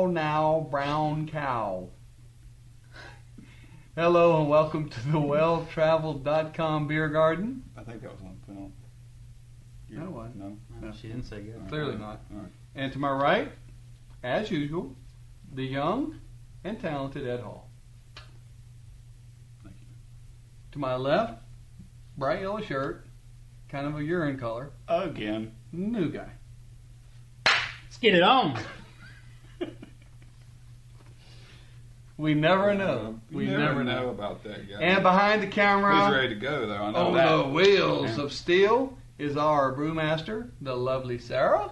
Well Now Brown Cow. Hello and welcome to the WellTraveled.com beer garden. I think that was one put on. No, it wasn't. No, she didn't say good. Clearly not. All right. And to my right, as usual, the young and talented Ed Hall. Thank you. To my left, bright yellow shirt, kind of a urine color. Again. New guy. Let's get it on. We never know. We never know about that guy. And behind the camera, he's ready to go though. I know on that. The wheels of steel is our brewmaster, the lovely Sarah.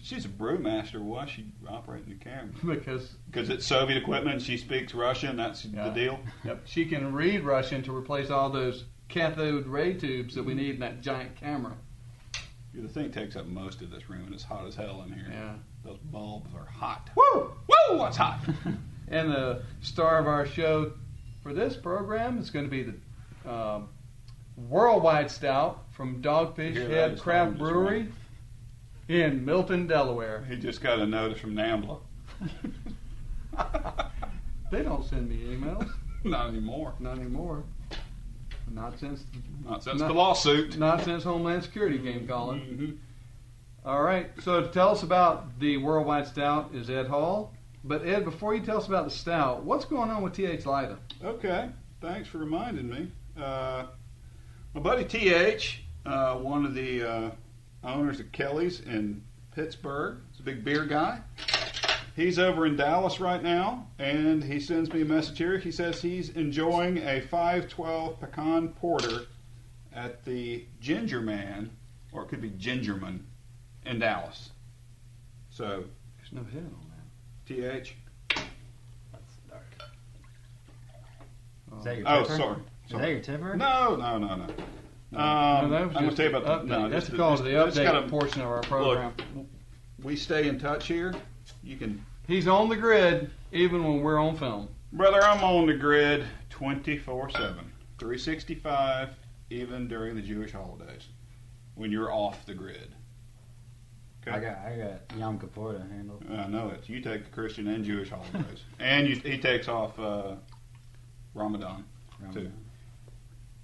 She's a brewmaster. Why is she operating the camera? Because it's Soviet equipment. She speaks Russian. That's the deal. Yep. She can read Russian to replace all those cathode ray tubes that we need in that giant camera. The thing takes up most of this room, and it's hot as hell in here. Yeah. Those bulbs are hot. Woo! Woo! It's hot. And the star of our show for this program is going to be the World Wide Stout from Dogfish Head Craft Brewery in Milton, Delaware. He just got a notice from NAMBLA. They don't send me emails. Not anymore. Not anymore. Not since the lawsuit. Not since Homeland Security came calling. Mm-hmm. All right. So to tell us about the World Wide Stout is Ed Hall. But Ed, before you tell us about the stout, what's going on with T.H. Lyda? Okay, thanks for reminding me. My buddy T.H., one of the owners of Kelly's in Pittsburgh, he's a big beer guy. He's over in Dallas right now, and he sends me a message here. He says he's enjoying a 512 pecan porter at the Gingerman, or it could be Gingerman, in Dallas. So there's no head on that. T.H. That's dark. Is that your tipper? Oh, sorry. Is that your tipper? No. I'm going to tell you about the update. That's the call to the update portion of our program. Look, we stay in touch here. You can. He's on the grid even when we're on film. Brother, I'm on the grid 24/7, 365, even during the Jewish holidays when you're off the grid. Okay. I got Yom Kippur to handle. I know it. You take the Christian and Jewish holidays, and he takes off Ramadan too.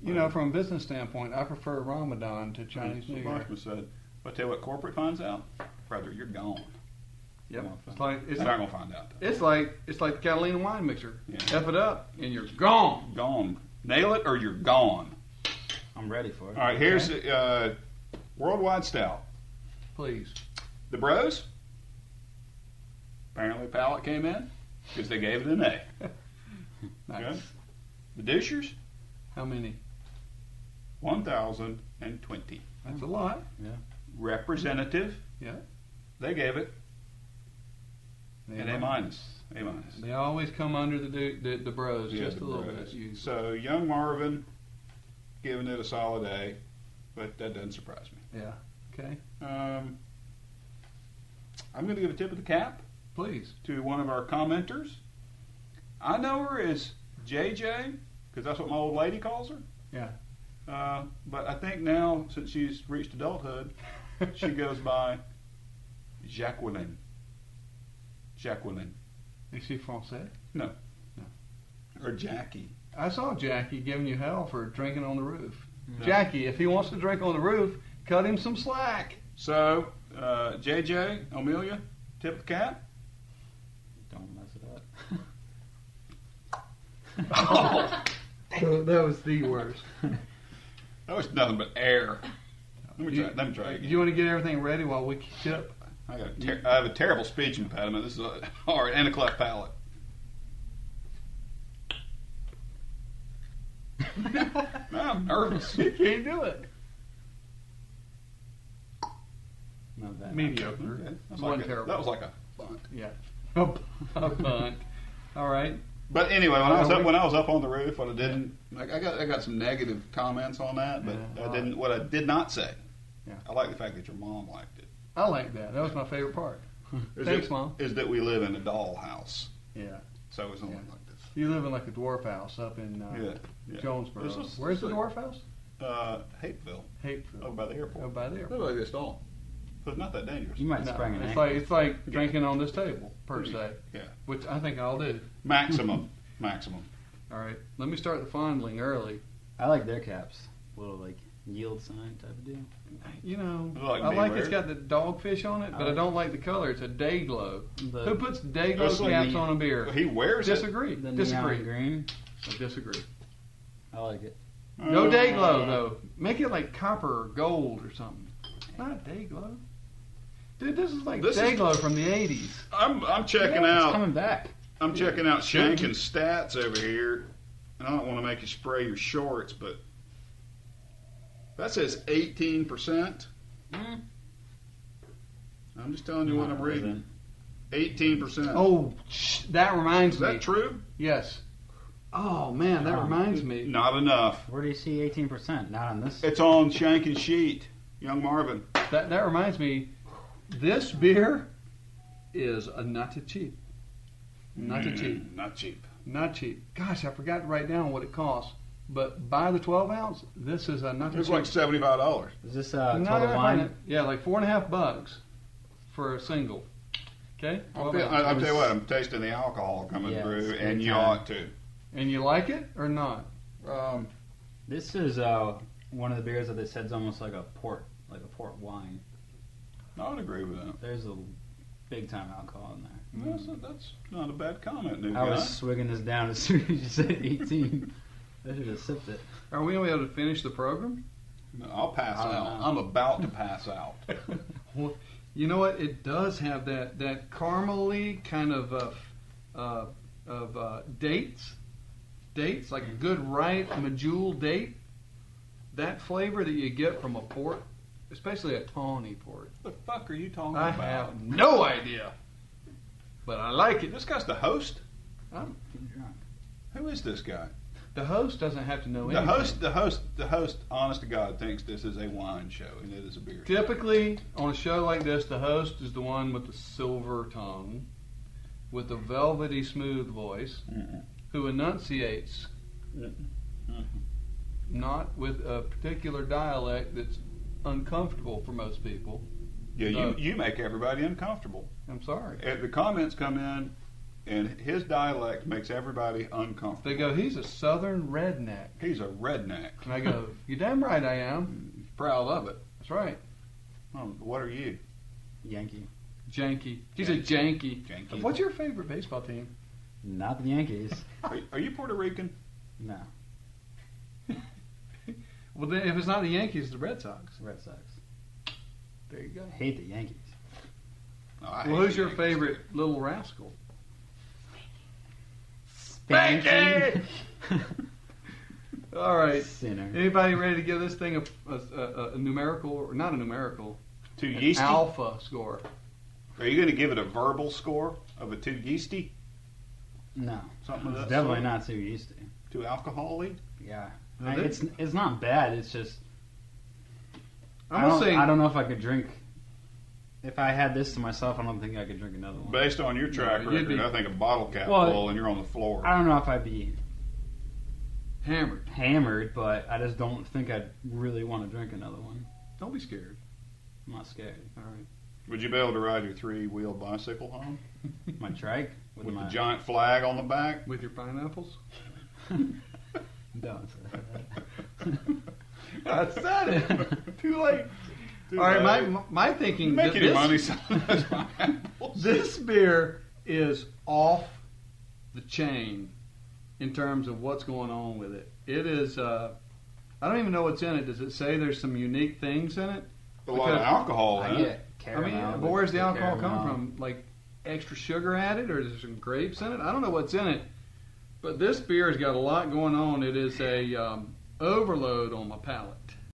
You know, from a business standpoint, I prefer Ramadan to Chinese New Year. Said, but I tell you what, corporate finds out, brother, you're gone. Yep. They're not gonna find out. Though. It's like the Catalina wine mixer. Yeah. F it up, and you're gone. Gone. Nail it, or you're gone. I'm ready for it. All right, here's the World Wide Stout. Please. The bros, apparently Pallet came in because they gave it an A. Nice. Okay. The douchers. How many? 1,020. That's a lot. Yeah. Representative. Yeah. They gave it an A-. A-. They always come under the bros just a little bit. So young Marvin giving it a solid A, but that doesn't surprise me. Yeah. Okay. I'm going to give a tip of the cap, please, to one of our commenters. I know her as JJ, because that's what my old lady calls her. Yeah. But I think now, since she's reached adulthood, she goes by Jacqueline. Jacqueline. Is she Francais? No. Or Jackie. I saw Jackie giving you hell for drinking on the roof. No. Jackie, if he wants to drink on the roof, cut him some slack. So, JJ, Amelia, tip of the cap. Don't mess it up. Oh, that was the worst. That was nothing but air. Let me try again. You want to get everything ready while we tip? I have a terrible speech impediment. This is hard, and a cleft palate. I'm nervous. You can't do it. That mediocre. Okay. That was like a bunt. Yeah, a bunt. All right. But anyway, when I was up on the roof, what I didn't like, I got some negative comments on that, but what I did not say. Yeah. I like the fact that your mom liked it. I like that. That was my favorite part. Thanks, Mom. Is that we live in a dollhouse. Yeah. So it was only like this. You live in like a dwarf house up in Jonesboro. Where's the dwarf house? Hapeville. Oh, by the airport. By the airport. It's not that dangerous. You might sprain an ankle. It's like drinking on this table. per se. Yeah. Which I think I'll do. Maximum. All right. Let me start the fondling early. I like their caps. Little like yield sign type of deal. You know, I like it's got the dogfish on it, but I don't like the color. It's a day glow. Who puts day glow caps on a beer? He wears it. Disagree. Neon green. I disagree. I like it. No day glow though. Make it like copper or gold or something. Not day glow. Dude, this is like day glow from the 80s. I'm checking out. It's coming back. I'm checking out Shankin' stats over here. And I don't want to make you spray your shorts, but that says 18%. Mm. I'm just telling you what I'm reading. 18%. Oh, that reminds me. Is that true? Yes. Oh, man, that reminds me. Not enough. Where do you see 18%? Not on this. It's on Shankin' Sheet, Young Marvin. That reminds me, this beer is not cheap. Not cheap. Gosh, I forgot to write down what it costs. But by the 12 ounce, this is not cheap. It's like $75. Is this total wine? Yeah, like $4.50 for a single. Okay. I'll tell you what, I'm tasting the alcohol coming through, and you ought to. And you like it or not? This is one of the beers that they said is almost like a port wine. I would agree with that. There's a big time alcohol in there. That's not a bad comment, new guy. I was swigging this down as soon as you said 18. I should have sipped it. Are we going to be able to finish the program? No, I'll pass out. I'm about to pass out. Well, you know what? It does have that caramely kind of dates. Dates, like a good ripe medjool date. That flavor that you get from a port, especially a tawny port. What the fuck are you talking about? I have no idea. But I like it. This guy's the host? I'm drunk. Who is this guy? The host doesn't have to know anything. The host, honest to God, thinks this is a wine show and it is a beer show. Typically, on a show like this, the host is the one with the silver tongue, with a velvety smooth voice, who enunciates, not with a particular dialect that's uncomfortable for most people. Yeah, so, you make everybody uncomfortable. I'm sorry. If the comments come in, and his dialect makes everybody uncomfortable. They go, he's a southern redneck. He's a redneck. And I go, you're damn right I am. Proud of it. That's right. What are you? Yankee. Janky. He's a janky. Janky. What's your favorite baseball team? Not the Yankees. Are you Puerto Rican? No. Well, then, if it's not the Yankees, it's the Red Sox. Red Sox. There you go. I hate the Yankees. No, well, who's your favorite little rascal? Spanky! All right. Sinner. Anybody ready to give this thing a numerical, or not a numerical, an alpha score? Are you going to give it a verbal score of a too yeasty? No. Something it's definitely sort? Not too yeasty. Too alcohol-y? Yeah. No, it's not bad. It's just I don't know if I could drink. If I had this to myself, I don't think I could drink another one. Based on your track record, I think a bottle cap full and you're on the floor. I don't know if I'd be hammered, but I just don't think I'd really want to drink another one. Don't be scared. I'm not scared. All right. Would you be able to ride your three-wheel bicycle home? My trike with the giant flag on the back with your pineapples. Don't say that. I said it. Too late. All right, my thinking. Make any money selling those pineapples. This beer is off the chain in terms of what's going on with it. It is. I don't even know what's in it. Does it say there's some unique things in it? A lot of alcohol in it. But where's the alcohol come from? Like extra sugar added, or is there some grapes in it? I don't know what's in it. But this beer has got a lot going on. It is a overload on my palate.